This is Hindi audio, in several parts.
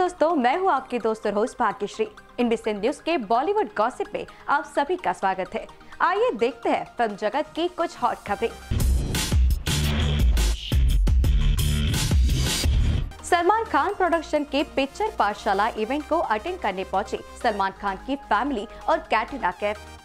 दोस्तों, मैं हूँ आपकी दोस्त और होस्ट भाग्यश्री। इनबीसीएन न्यूज के बॉलीवुड गॉसिप में आप सभी का स्वागत है। आइए देखते हैं फिल्म जगत की कुछ हॉट खबरें। सलमान खान प्रोडक्शन के पिक्चर पाठशाला इवेंट को अटेंड करने पहुंचे सलमान खान की फैमिली और कैटरीना कैफ।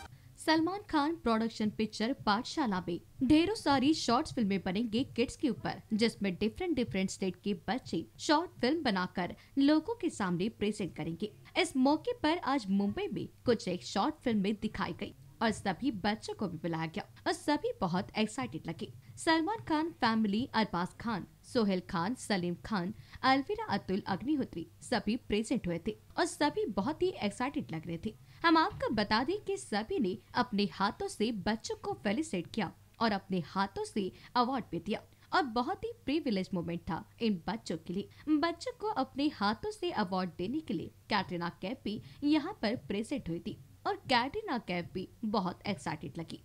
सलमान खान प्रोडक्शन पिक्चर पाठशाला में ढेरों सारी शॉर्ट्स फिल्में बनेंगे किड्स के ऊपर, जिसमें डिफरेंट डिफरेंट स्टेट के बच्चे शॉर्ट फिल्म बनाकर लोगों के सामने प्रेजेंट करेंगे। इस मौके पर आज मुंबई में कुछ एक शॉर्ट फिल्म में दिखाई गई और सभी बच्चों को भी बुलाया गया और सभी बहुत एक्साइटेड लगे। सलमान खान फैमिली, अरबास खान, सोहेल खान, सलीम खान, अलविरा, अतुल अग्निहोत्री सभी प्रेजेंट हुए थे और सभी बहुत ही एक्साइटेड लग रहे थे। हम आपको बता दें कि सभी ने अपने हाथों से बच्चों को फेलिसिटेट किया और अपने हाथों से अवार्ड भी दिया और बहुत ही प्रिविलेज मोमेंट था इन बच्चों के लिए। बच्चों को अपने हाथों से अवार्ड देने के लिए कैटरीना कैफ भी यहाँ पर प्रेजेंट हुई थी और कैटरीना कैफ भी बहुत एक्साइटेड लगी।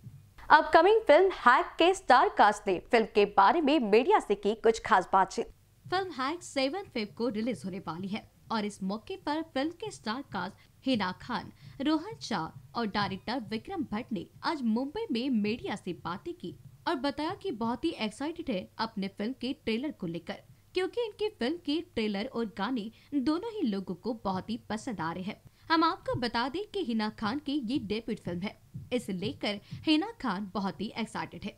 अपकमिंग फिल्म हैक के स्टार कास्ट ने फिल्म के बारे में मीडिया से की कुछ खास बातचीत। फिल्म हैक 7 फ़रवरी को रिलीज होने वाली है और इस मौके पर फिल्म के स्टार कास्ट हिना खान, रोहन शाह और डायरेक्टर विक्रम भट्ट ने आज मुंबई में मीडिया से बातें की और बताया कि बहुत ही एक्साइटेड है अपने फिल्म के ट्रेलर को लेकर, क्योंकि इनकी फिल्म के ट्रेलर और गाने दोनों ही लोगों को बहुत ही पसंद आ रहे हैं। हम आपको बता दें कि हिना खान की ये डेब्यू फिल्म है, इसे लेकर हिना खान बहुत ही एक्साइटेड है।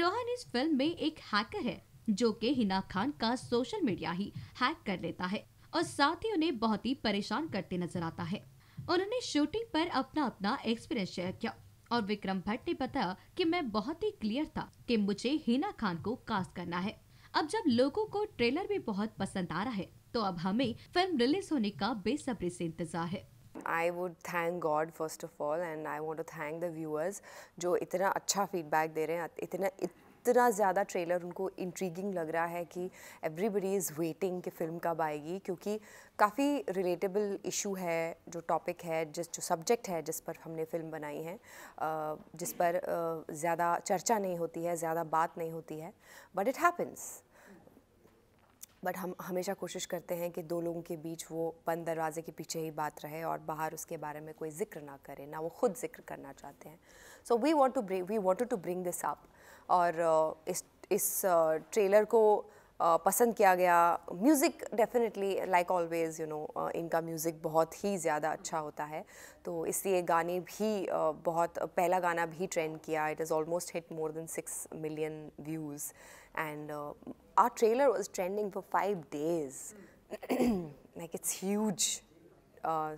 रोहन इस फिल्म में एक हैकर है जो कि हिना खान का सोशल मीडिया ही हैक कर लेता है और साथ ही उन्हें बहुत ही परेशान करते नजर आता है। उन्होंने शूटिंग पर अपना अपना एक्सपीरियंस शेयर किया और विक्रम भट्ट ने बताया कि मैं बहुत ही क्लियर था कि मुझे हिना खान को कास्ट करना है। अब जब लोगों को ट्रेलर भी बहुत पसंद आ रहा है तो अब हमें फिल्म रिलीज होने का बेसब्री से इंतजार है। I would thank God first of all and I want to thank the viewers जो इतना अच्छा फीडबैक दे रहे हैं, इतना ज़्यादा ट्रेलर उनको इंट्रीगिंग लग रहा है कि एवरीबडी इज़ वेटिंग कि फिल्म कब आएगी, क्योंकि काफ़ी रिलेटेबल इशू है जो टॉपिक है, जो सब्जेक्ट है जिस पर हमने फिल्म बनाई है, जिस पर ज़्यादा चर्चा नहीं होती है, ज़्यादा बात नहीं होती है, बट इट हैपन्स। बट हम हमेशा कोशिश करते हैं कि दो लोगों के बीच वो बंद दरवाजे के पीछे ही बात रहे और बाहर उसके बारे में कोई जिक्र ना करे, ना वो खुद जिक्र करना चाहते हैं। So we wanted to bring this up और इस ट्रेलर को पसंद किया गया। Music definitely like always you know इनका म्यूज़िक बहुत ही ज़्यादा अच्छा होता है, तो इसलिए गाने भी बहुत, पहला गाना भी ट्रेंड किया। It is almost hit more than 6 million views and our trailer was trending for 5 days like it's huge.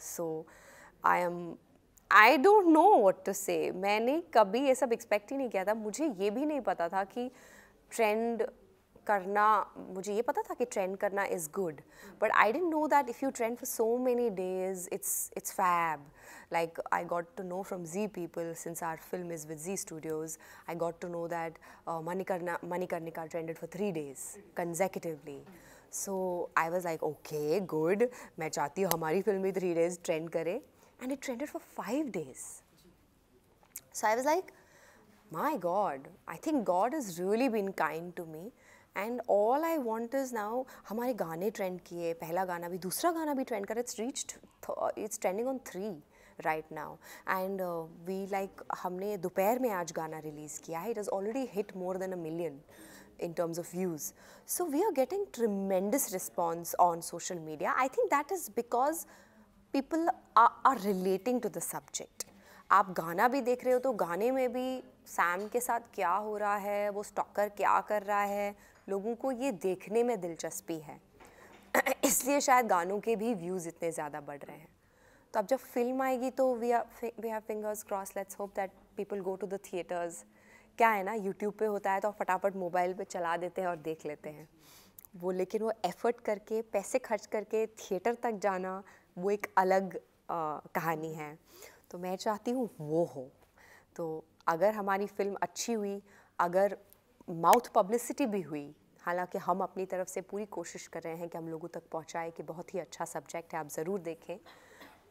So I don't know what to say. मैंने कभी ये सब एक्सपेक्ट ही नहीं किया था। मुझे ये भी नहीं पता था कि ट्रेंड करना, मुझे ये पता था कि ट्रेंड करना is good, but I didn't know that if you trend for so many days it's fab. Like I got to know from ji people since our film is with ji Studios, I got to know that Manikarnika trended for 3 days consecutively. So I was like okay good, मैं चाहती हूँ हमारी फिल्म भी 3 days ट्रेंड करे and it trended for 5 days. So I was like, my God, I think God has really been kind to me and all I want is now, हमारे गाने ट्रेंड किए, पहला गाना भी, दूसरा गाना भी ट्रेंड कर, it's trending on 3 right now and we like, हमने दोपहर में आज गाना रिलीज़ किया है, it has already hit more than 1 million in terms of views. So we are getting tremendous response on social media. I think that is because people are relating to the subject. आप गाना भी देख रहे हो तो गाने में भी सैम के साथ क्या हो रहा है, वो स्टॉकर क्या कर रहा है, लोगों को ये देखने में दिलचस्पी है, इसलिए शायद गानों के भी व्यूज़ इतने ज़्यादा बढ़ रहे हैं। तो अब जब फिल्म आएगी तो we have fingers cross, let's hope that people go to the theatres. क्या है ना, यूट्यूब पे होता है तो फटाफट मोबाइल पे चला देते हैं और देख लेते हैं वो, लेकिन वो एफर्ट करके पैसे खर्च करके थिएटर तक जाना वो एक अलग कहानी है। तो मैं चाहती हूँ वो हो। तो अगर हमारी फिल्म अच्छी हुई, अगर माउथ पब्लिसिटी भी हुई, हालांकि हम अपनी तरफ से पूरी कोशिश कर रहे हैं कि हम लोगों तक पहुँचाए कि बहुत ही अच्छा सब्जेक्ट है, आप ज़रूर देखें,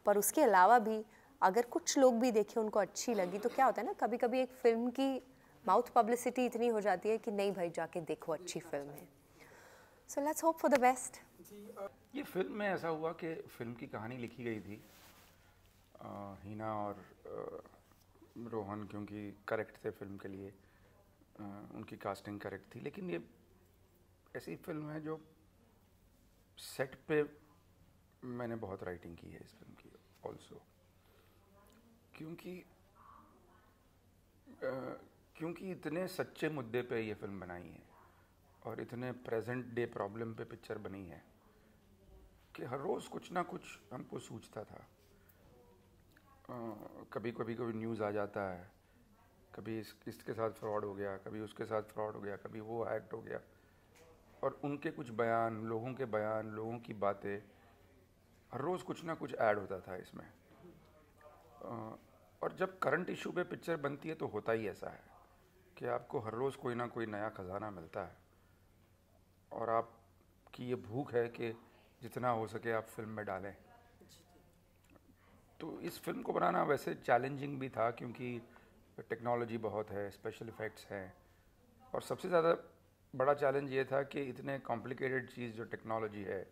पर उसके अलावा भी अगर कुछ लोग भी देखें, उनको अच्छी लगी, तो क्या होता है ना, कभी कभी एक फ़िल्म की माउथ पब्लिसिटी इतनी हो जाती है कि नहीं भाई जाके देखो, अच्छी फिल्म है। So let's hope for the best. ये फिल्म में ऐसा हुआ कि फिल्म की कहानी लिखी गई थी हिना और रोहन, क्योंकि करेक्ट थे फिल्म के लिए, उनकी कास्टिंग करेक्ट थी। लेकिन ये ऐसी फिल्म है जो सेट पे मैंने बहुत राइटिंग की है इस फिल्म की ऑल्सो, क्योंकि इतने सच्चे मुद्दे पे ये फिल्म बनाई है और इतने प्रेजेंट डे प्रॉब्लम पे पिक्चर बनी है कि हर रोज़ कुछ ना कुछ हमको सूझता था। कभी न्यूज़ आ जाता है, कभी इसके साथ फ्रॉड हो गया, कभी उसके साथ फ्रॉड हो गया, कभी वो एक्ट हो गया, और उनके कुछ बयान, लोगों के बयान, लोगों की बातें, हर रोज़ कुछ ना कुछ ऐड होता था इसमें। और जब करंट इशू पे पिक्चर बनती है तो होता ही ऐसा है कि आपको हर रोज़ कोई ना कोई नया खजाना मिलता है और आपकी ये भूख है कि जितना हो सके आप फिल्म में डालें। तो इस फिल्म को बनाना वैसे चैलेंजिंग भी था क्योंकि टेक्नोलॉजी बहुत है, स्पेशल इफ़ेक्ट्स हैं, और सबसे ज़्यादा बड़ा चैलेंज ये था कि इतने कॉम्प्लिकेटेड चीज़ जो टेक्नोलॉजी है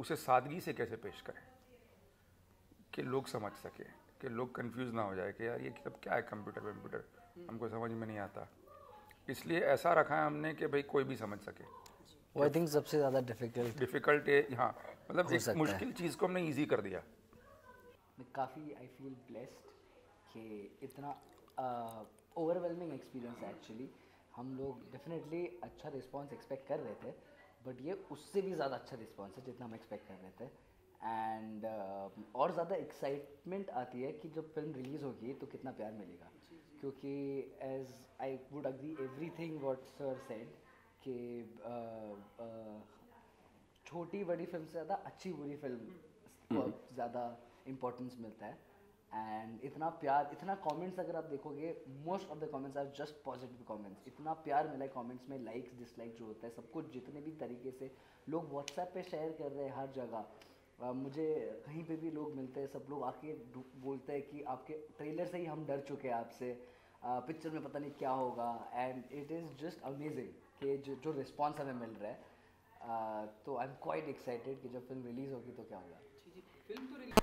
उसे सादगी से कैसे पेश करें कि लोग समझ सकें, कि लोग कंफ्यूज ना हो जाए कि यार ये सब क्या है, कंप्यूटर हमको समझ में नहीं आता। इसलिए ऐसा रखा है हमने कि भाई कोई भी समझ सके। वो आई थिंक सबसे ज़्यादा डिफ़िकल्ट है, हाँ, मतलब एक मुश्किल चीज़ को हमने ईजी कर दिया। काफ़ी आई फील ब्लेस्ड कि इतना ओवरवेलमिंग एक्सपीरियंस एक्चुअली। हम लोग डेफिनेटली अच्छा रिस्पॉन्स एक्सपेक्ट कर रहे थे, बट ये उससे भी ज़्यादा अच्छा रिस्पॉन्स है जितना हम एक्सपेक्ट कर रहे थे। एंड और ज़्यादा एक्साइटमेंट आती है कि जब फिल्म रिलीज़ होगी तो कितना प्यार मिलेगा, क्योंकि as I would agree everything what sir said कि छोटी बड़ी फिल्म से ज़्यादा अच्छी बुरी फिल्म को ज़्यादा इम्पोर्टेंस मिलता है। एंड इतना प्यार, इतना कमेंट्स अगर आप देखोगे, most of the comments are just positive comments. इतना प्यार मिला है कमेंट्स में, लाइक्स डिसलाइक जो होता है सब कुछ, जितने भी तरीके से लोग व्हाट्सएप पे शेयर कर रहे हैं हर जगह। मुझे कहीं पे भी लोग मिलते हैं, सब लोग आके बोलते हैं कि आपके ट्रेलर से ही हम डर चुके हैं आपसे, पिक्चर में पता नहीं क्या होगा। And it is just amazing कि जो रिस्पॉन्स हमें मिल रहा है, तो आई एम क्वाइट एक्साइटेड कि जब फिल्म रिलीज़ होगी तो क्या होगा।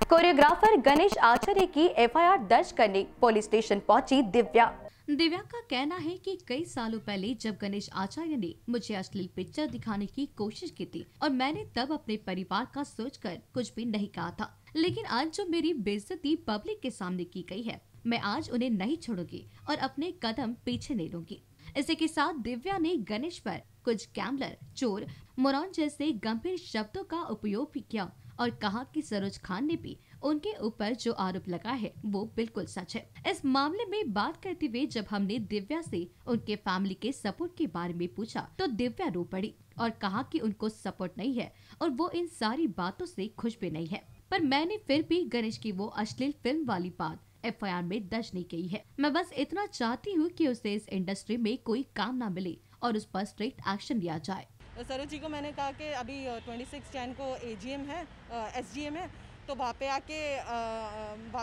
कोरियोग्राफर गणेश आचार्य की एफआईआर दर्ज करने पुलिस स्टेशन पहुंची दिव्या। दिव्या का कहना है कि कई सालों पहले जब गणेश आचार्य ने मुझे अश्लील पिक्चर दिखाने की कोशिश की थी और मैंने तब अपने परिवार का सोचकर कुछ भी नहीं कहा था, लेकिन आज जो मेरी बेइज्जती पब्लिक के सामने की गई है, मैं आज उन्हें नहीं छोड़ूंगी और अपने कदम पीछे नहीं लूंगी। इसी के साथ दिव्या ने गणेश पर कुछ गैम्बलर, चोर, मोरन जैसे गंभीर शब्दों का उपयोग भी किया और कहा कि सरोज खान ने भी उनके ऊपर जो आरोप लगा है वो बिल्कुल सच है। इस मामले में बात करते हुए जब हमने दिव्या से उनके फैमिली के सपोर्ट के बारे में पूछा तो दिव्या रो पड़ी और कहा कि उनको सपोर्ट नहीं है और वो इन सारी बातों से खुश भी नहीं है। पर मैंने फिर भी गणेश की वो अश्लील फिल्म वाली बात एफआईआर में दर्ज नहीं की है। मैं बस इतना चाहती हूँ कि उसे इस इंडस्ट्री में कोई काम न मिले और उस पर स्ट्रिक्ट एक्शन लिया जाए। सरोज जी को मैंने कहा कि अभी 26 जन को एजीएम है, एसजीएम है, तो वहाँ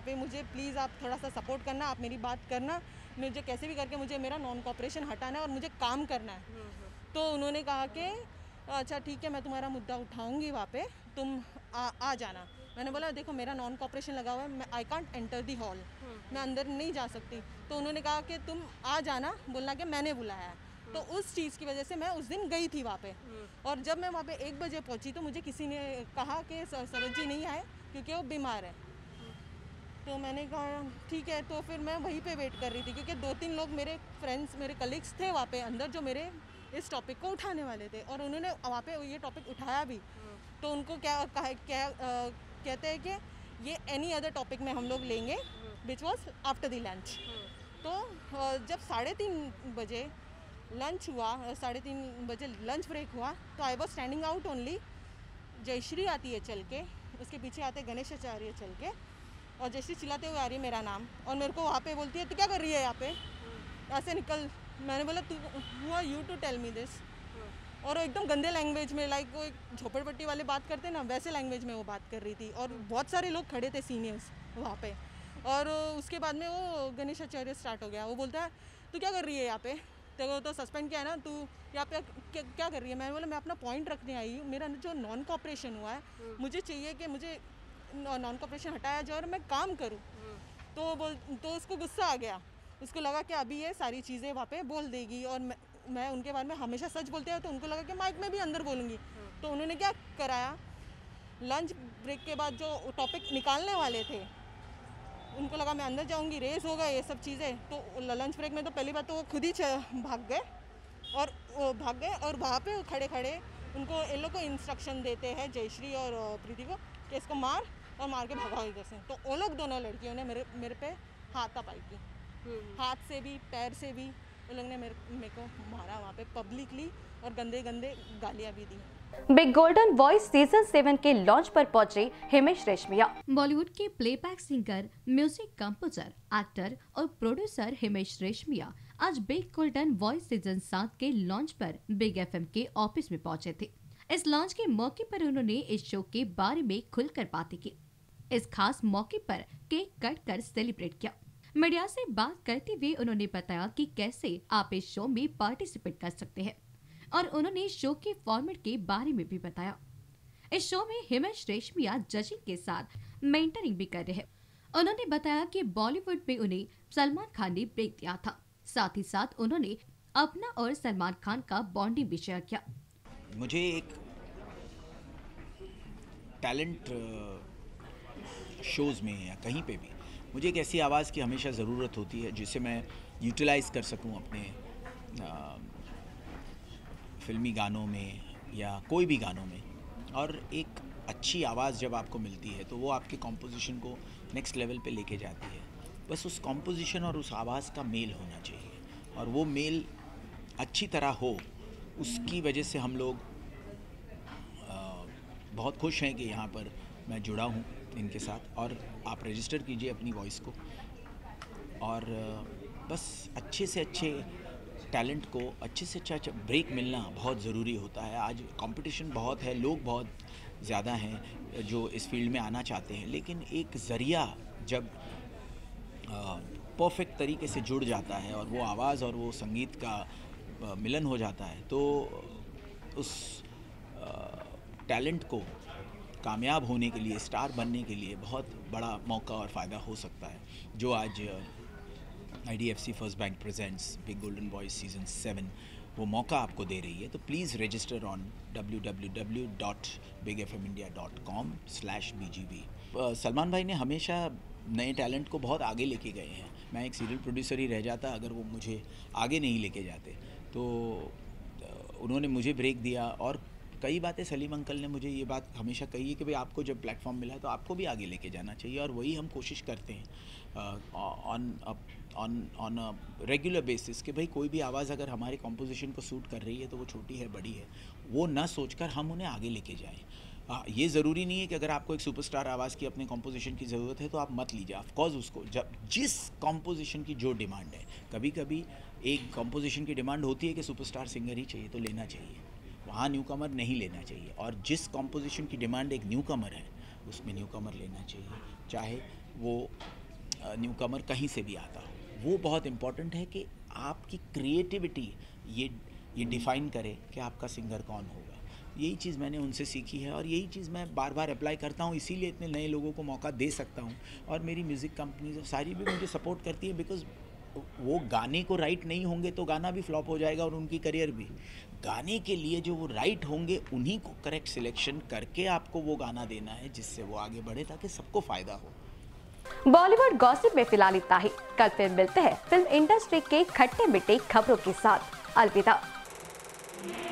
पे मुझे प्लीज़ आप थोड़ा सा सपोर्ट करना, आप मेरी बात करना, मुझे कैसे भी करके मुझे मेरा नॉन कॉपरेशन हटाना है और मुझे काम करना है। तो उन्होंने कहा कि अच्छा ठीक है, मैं तुम्हारा मुद्दा उठाऊंगी, वहाँ पे तुम आ जाना। मैंने बोला देखो मेरा नॉन कॉपरेशन लगा हुआ है, I can't enter the hall, मैं अंदर नहीं जा सकती। तो उन्होंने कहा कि तुम आ जाना, बोलना कि मैंने बुलाया है। तो उस चीज़ की वजह से मैं उस दिन गई थी वहाँ पे, और जब मैं वहाँ पे 1 बजे पहुँची तो मुझे किसी ने कहा कि सरोज जी नहीं आए क्योंकि वो बीमार है। तो मैंने कहा ठीक है, तो फिर मैं वहीं पे वेट कर रही थी क्योंकि 2-3 लोग मेरे फ्रेंड्स, मेरे कलीग्स थे वहाँ पे अंदर जो मेरे इस टॉपिक को उठाने वाले थे, और उन्होंने वहाँ पे ये टॉपिक उठाया भी। तो उनको कहते हैं कि ये एनी अदर टॉपिक में हम लोग लेंगे, which was after the lunch. तो जब 3:30 बजे लंच हुआ, 3:30 बजे लंच ब्रेक हुआ, तो I was standing out only. Jayashree आती है चल के, उसके पीछे आते गणेश आचार्य चल के, और जयश्री चिल्लाते हुए आ रही है मेरा नाम और मेरे को वहाँ पे बोलती है तो क्या कर रही है यहाँ पे, ऐसे निकल। मैंने बोला तू who are you to tell me this, और वो एकदम गंदे लैंग्वेज में, लाइक वो झोपड़पट्टी वाले बात करते ना वैसे लैंग्वेज में वो बात कर रही थी, और बहुत सारे लोग खड़े थे सीनियर्स वहाँ पे। और उसके बाद में वो गणेश आचार्य स्टार्ट हो गया, वो बोलता है तो क्या कर रही है यहाँ पे, तेरे को तो सस्पेंड किया है ना, तू यहाँ पे क्या कर रही है। मैंने बोला मैं अपना पॉइंट रखने आई हूँ, मेरा जो नॉन कॉपरेशन हुआ है मुझे चाहिए कि मुझे नॉन कॉपरेशन हटाया जाए और मैं काम करूँ। तो उसको गुस्सा आ गया, उसको लगा कि अभी ये सारी चीज़ें वहाँ पे बोल देगी और मैं उनके बारे में हमेशा सच बोलते हैं, तो उनको लगा कि माइक में भी अंदर बोलूँगी। तो उन्होंने क्या कराया, लंच ब्रेक के बाद जो टॉपिक निकालने वाले थे उनको लगा मैं अंदर जाऊँगी, रेस होगा ये सब चीज़ें। तो लंच ब्रेक में तो पहली बात तो वो खुद ही भाग गए और वहाँ पर खड़े खड़े उनको इन लोग को इंस्ट्रक्शन देते हैं जयश्री और प्रीति को कि इसको मार और मार के भगाओ इधर से। तो वो लोग दोनों लड़कियों ने मेरे पे हाथापाई की, हाथ से भी पैर से भी उन लोगों ने मेरे को मारा वहाँ पे पब्लिकली और गंदे गंदे गालियाँ भी दी। बिग गोल्डन वॉइस सीजन 7 के लॉन्च पर पहुंचे हिमेश रेशमिया। बॉलीवुड के playback singer, music composer, actor और प्रोड्यूसर हिमेश रेशमिया आज बिग गोल्डन वॉइस सीजन 7 के लॉन्च पर बिग एफएम के ऑफिस में पहुँचे थे। इस लॉन्च के मौके पर उन्होंने इस शो के बारे में खुलकर बातें की। इस खास मौके पर केक कट कर सेलिब्रेट किया। मीडिया से बात करते हुए उन्होंने बताया कि कैसे आप इस शो में पार्टिसिपेट कर सकते हैं और उन्होंने शो के फॉर्मेट के बारे में भी बताया। इस शो में हिमेश रेशमिया जजिंग के साथ मेंटरिंग भी कर रहे हैं। उन्होंने बताया कि बॉलीवुड में उन्हें सलमान खान ने ब्रेक दिया था, साथ ही साथ उन्होंने अपना और सलमान खान का बॉन्डिंग भी शेयर किया। मुझे एक टैलेंट शोज में या कहीं पे भी मुझे एक ऐसी आवाज़ की हमेशा ज़रूरत होती है जिसे मैं यूटिलाइज़ कर सकूं अपने फिल्मी गानों में या कोई भी गानों में। और एक अच्छी आवाज़ जब आपको मिलती है तो वो आपके कॉम्पोजिशन को नेक्स्ट लेवल पे लेके जाती है। बस उस कॉम्पोजिशन और उस आवाज़ का मेल होना चाहिए और वो मेल अच्छी तरह हो, उसकी वजह से हम लोग बहुत खुश हैं कि यहाँ पर मैं जुड़ा हूँ इनके साथ। और आप रजिस्टर कीजिए अपनी वॉइस को और बस अच्छे से अच्छे टैलेंट को अच्छे से अच्छा ब्रेक मिलना बहुत ज़रूरी होता है। आज कंपटीशन बहुत है, लोग बहुत ज़्यादा हैं जो इस फील्ड में आना चाहते हैं, लेकिन एक ज़रिया जब परफेक्ट तरीके से जुड़ जाता है और वो आवाज़ और वो संगीत का मिलन हो जाता है तो उस टैलेंट को कामयाब होने के लिए, स्टार बनने के लिए बहुत बड़ा मौका और फ़ायदा हो सकता है, जो आज IDFC First Bank presents big golden voice season 7 वो मौका आपको दे रही है। तो please register on www.bigfmindia.com/bgv। Salman भाई ने हमेशा नए टैलेंट को बहुत आगे लेके गए हैं। मैं एक सीरियल प्रोड्यूसर ही रह जाता अगर वो मुझे आगे नहीं लेके जाते। तो उन्होंने मुझे ब्रेक दिया और कई बातें सलीम अंकल ने मुझे ये बात हमेशा कही है कि भाई आपको जब प्लेटफॉर्म मिला है तो आपको भी आगे लेके जाना चाहिए और वही हम कोशिश करते हैं ऑन अ रेगुलर बेसिस कि भाई कोई भी आवाज़ अगर हमारे कॉम्पोजिशन को सूट कर रही है तो वो छोटी है बड़ी है वो ना सोचकर हम उन्हें आगे लेके जाएं। ये ज़रूरी नहीं है कि अगर आपको एक सुपरस्टार आवाज़ की अपने कॉम्पोजिशन की ज़रूरत है तो आप मत लीजिए। ऑफकोर्स उसको जब जिस कॉम्पोजिशन की जो डिमांड है, कभी कभी एक कॉम्पोजिशन की डिमांड होती है कि सुपरस्टार सिंगर ही चाहिए तो लेना चाहिए, वहाँ न्यू कमर नहीं लेना चाहिए। और जिस कॉम्पोजिशन की डिमांड एक न्यू कमर है उसमें न्यू कमर लेना चाहिए, चाहे वो न्यू कमर कहीं से भी आता हो। वो बहुत इम्पॉर्टेंट है कि आपकी क्रिएटिविटी ये डिफ़ाइन करे कि आपका सिंगर कौन होगा। यही चीज़ मैंने उनसे सीखी है और यही चीज़ मैं बार बार अप्लाई करता हूँ, इसीलिए इतने नए लोगों को मौका दे सकता हूँ। और मेरी म्यूज़िक कंपनीज सारी भी मुझे सपोर्ट करती है, बिकॉज़ वो गाने को राइट नहीं होंगे तो गाना भी फ्लॉप हो जाएगा और उनकी करियर भी। गाने के लिए जो वो राइट होंगे उन्हीं को करेक्ट सिलेक्शन करके आपको वो गाना देना है जिससे वो आगे बढ़े ताकि सबको फ़ायदा हो। बॉलीवुड गॉसिप में फिलहाल इतना ही। कल फिर मिलते हैं फिल्म इंडस्ट्री के खट्टे मीठे खबरों के साथ। अलविदा।